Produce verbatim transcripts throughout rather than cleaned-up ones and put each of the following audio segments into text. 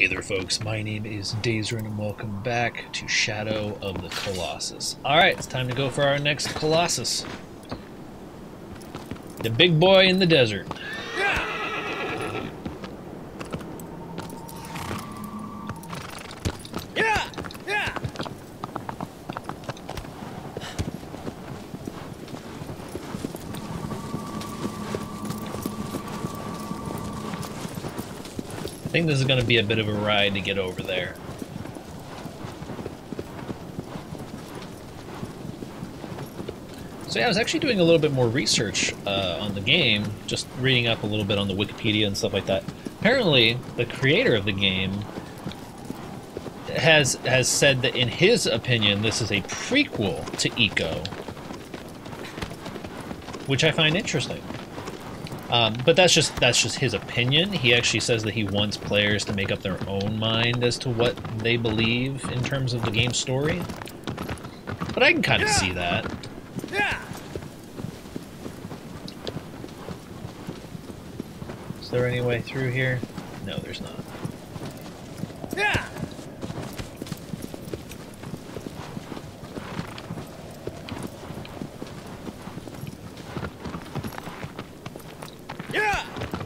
Hey there folks, my name is Dazrin and welcome back to Shadow of the Colossus. Alright, it's time to go for our next Colossus. The big boy in the desert. Yeah. Yeah. Yeah. I think this is going to be a bit of a ride to get over there. So yeah, I was actually doing a little bit more research uh, on the game, just reading up a little bit on the Wikipedia and stuff like that. Apparently, the creator of the game has has said that in his opinion, this is a prequel to Ico, which I find interesting. Um, but that's just that's just his opinion. He actually says that he wants players to make up their own mind as to what they believe in terms of the game's story. But I can kind of yeah. see that. Yeah. Is there any way through here? No, there's not. Yeah.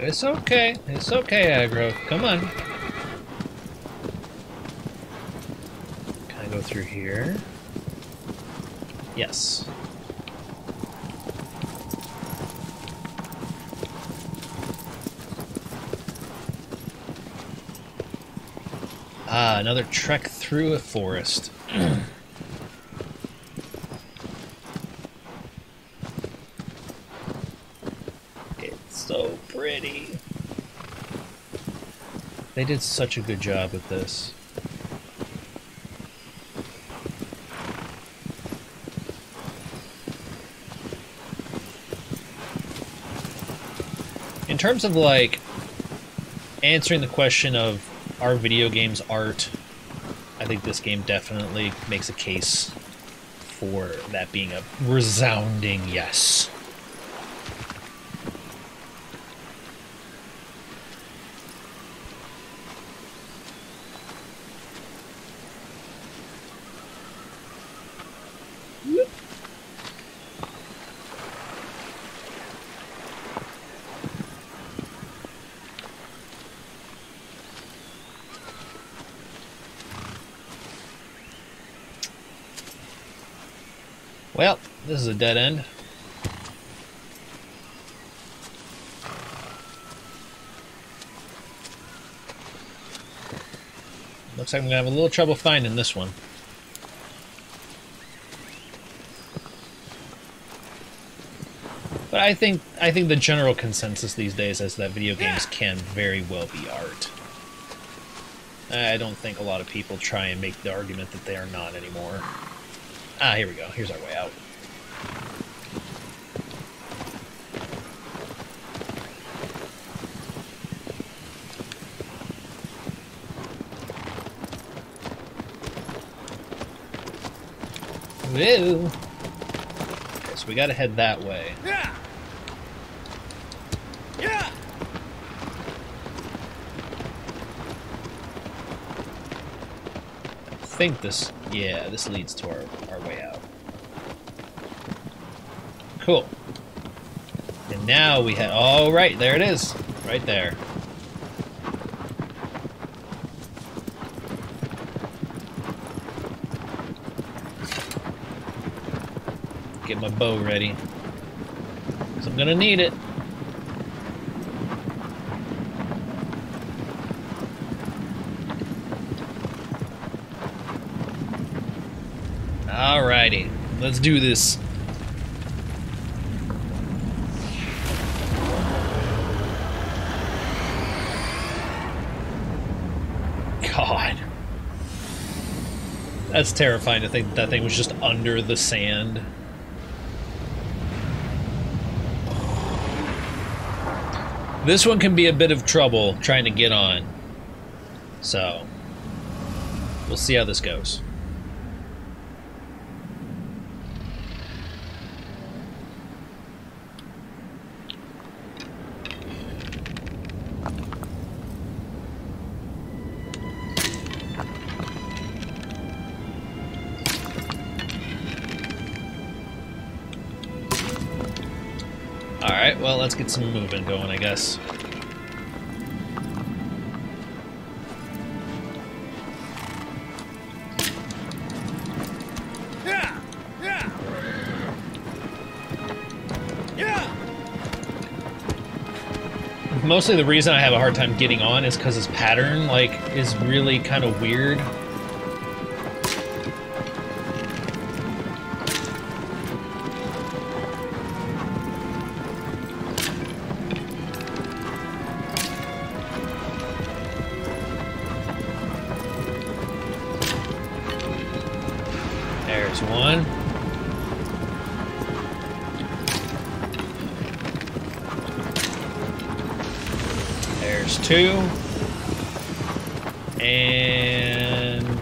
It's okay. It's okay, Agro. Come on. Can I go through here? Yes. Ah, another trek through a forest. So pretty. They did such a good job with this. In terms of like answering the question of are video games art, I think this game definitely makes a case for that being a resounding yes. Well, this is a dead end. Looks like I'm gonna have a little trouble finding this one. But I think I think the general consensus these days is that video games can very well be art. I don't think a lot of people try and make the argument that they are not anymore. Ah, here we go. Here's our way out. Woo! Okay, so we gotta head that way. Yeah. Yeah. I think this. Yeah, this leads to our, our way out. Cool. And now we have... All right, there it is. Right there. Get my bow ready, because I'm going to need it. Alrighty, let's do this. God. That's terrifying to think that thing was just under the sand. This one can be a bit of trouble trying to get on. So, we'll see how this goes. Alright, well, let's get some movement going, I guess. Mostly the reason I have a hard time getting on is because his pattern, like, is really kind of weird. There's one. Two and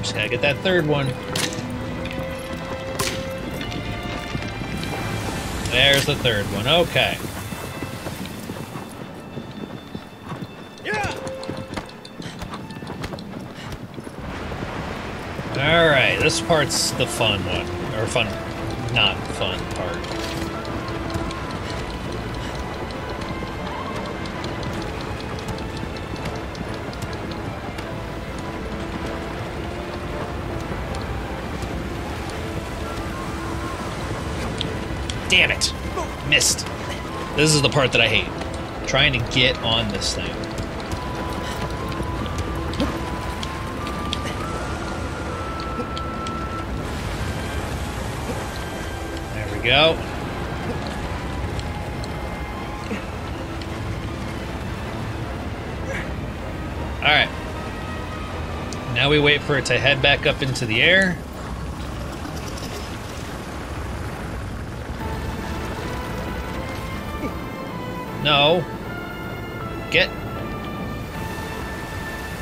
just gotta get that third one. There's the third one. Okay. Alright, this part's the fun one. Or fun, not fun part. Damn it! Missed. This is the part that I hate. Trying to get on this thing. Go. Alright. Now we wait for it to head back up into the air. No. Get.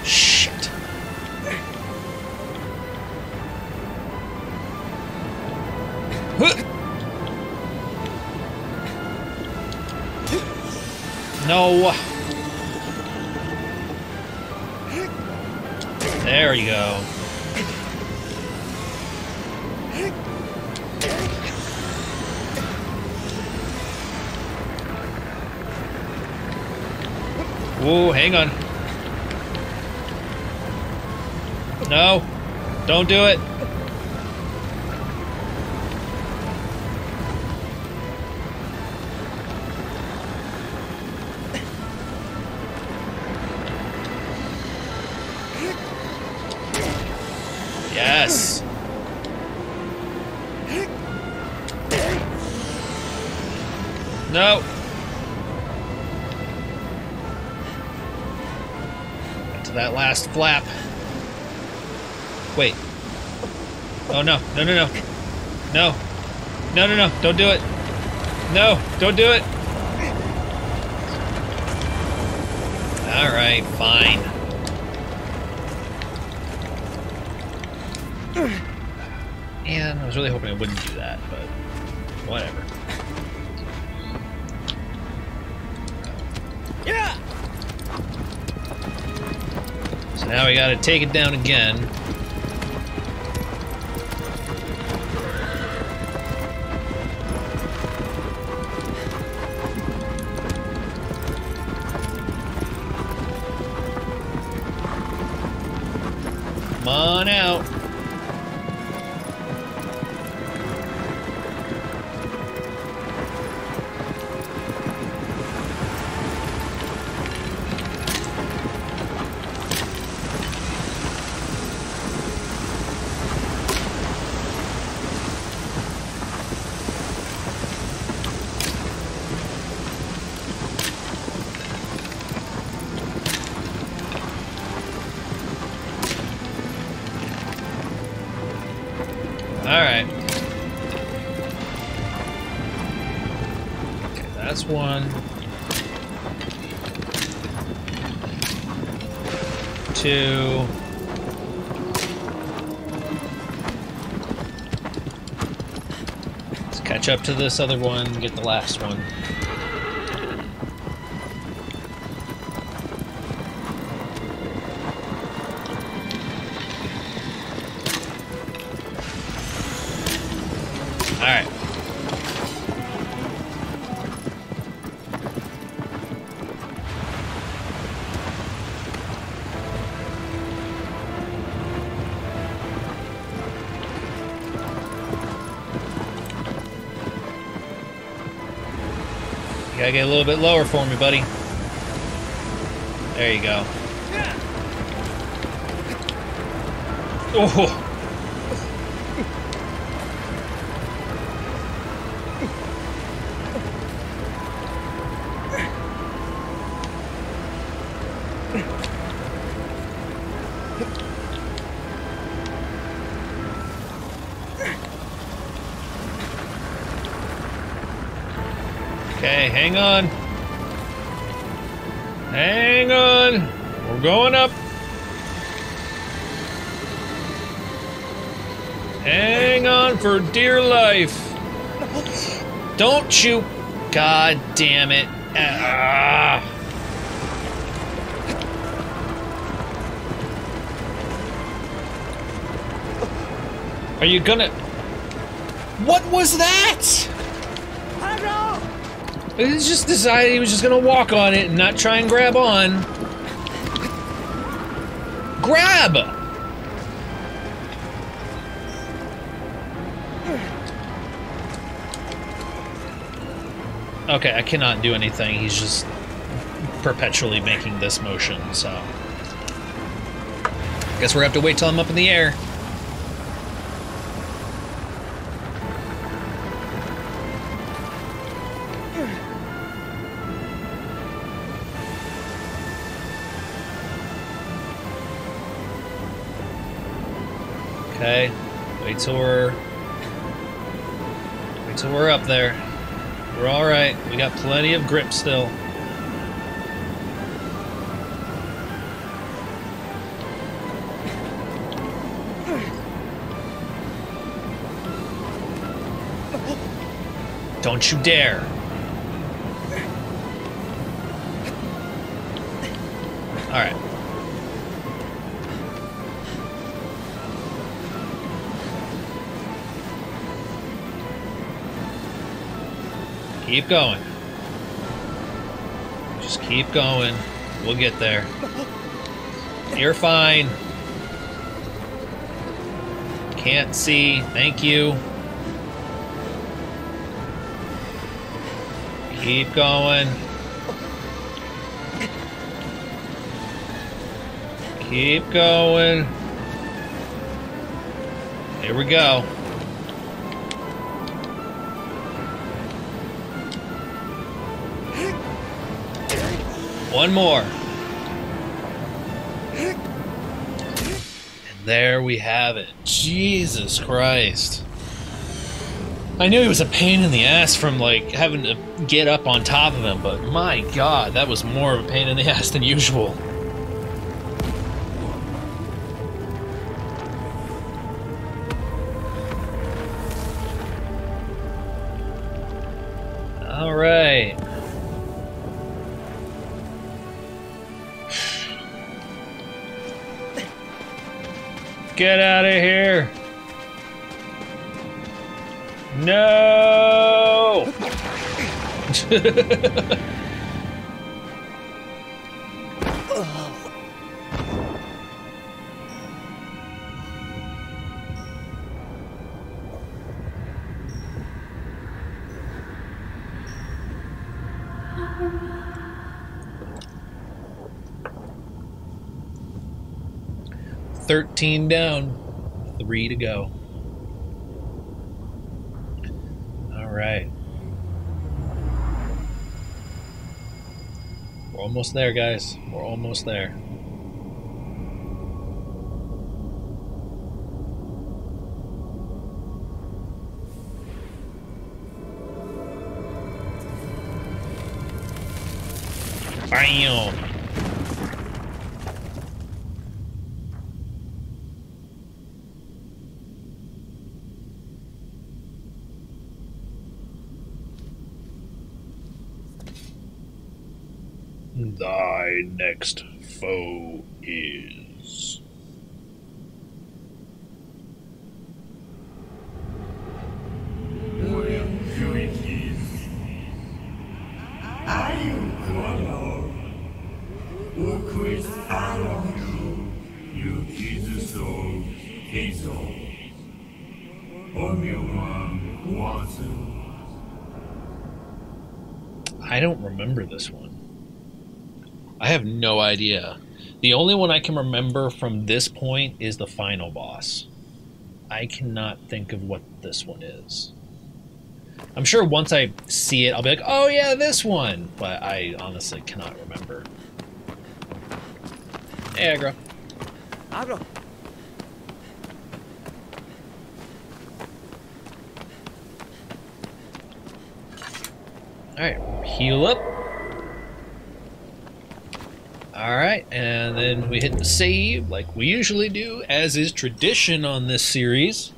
Shit. Huh. No. There you go. Ooh, hang on. No. Don't do it. Yes. No. Get to that last flap. Wait. Oh no. No, no, no. No. No, no, no. Don't do it. No, don't do it. All right, fine. Man, I was really hoping I wouldn't do that, but whatever. Yeah. So now we gotta take it down again. Come on out. Alright. Okay, that's one. Two. Let's catch up to this other one and get the last one. Alright. You gotta get a little bit lower for me, buddy. There you go. Oh! Okay, hang on. Hang on. We're going up. Hang on for dear life. Don't shoot. God damn it. Ah. Are you gonna... What was that? He just decided he was just gonna walk on it and not try and grab on. Grab! Okay, I cannot do anything. He's just perpetually making this motion, so. I guess we're gonna have to wait till I'm up in the air. Okay, wait till we're, wait till we're up there. We're all right. We got plenty of grip still. Don't you dare. All right. Keep going. Just keep going. We'll get there. You're fine. Can't see. Thank you. Keep going. Keep going. Here we go. One more. And there we have it. Jesus Christ. I knew he was a pain in the ass from, like, having to get up on top of him, but my God, that was more of a pain in the ass than usual. All right. Get out of here! No! thirteen down, three to go. All right. We're almost there, guys. We're almost there. Bam! Thy next foe is... Ico, I don't remember this one. I have no idea. The only one I can remember from this point is the final boss. I cannot think of what this one is. I'm sure once I see it, I'll be like, oh yeah, this one! But I honestly cannot remember. Hey, Agro. Agro. Alright, heal up. Alright, and then we hit the save like we usually do, as is tradition on this series.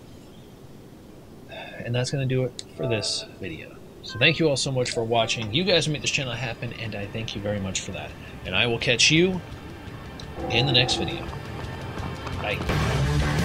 And that's going to do it for this video. So thank you all so much for watching. You guys make this channel happen, and I thank you very much for that. And I will catch you in the next video. Bye.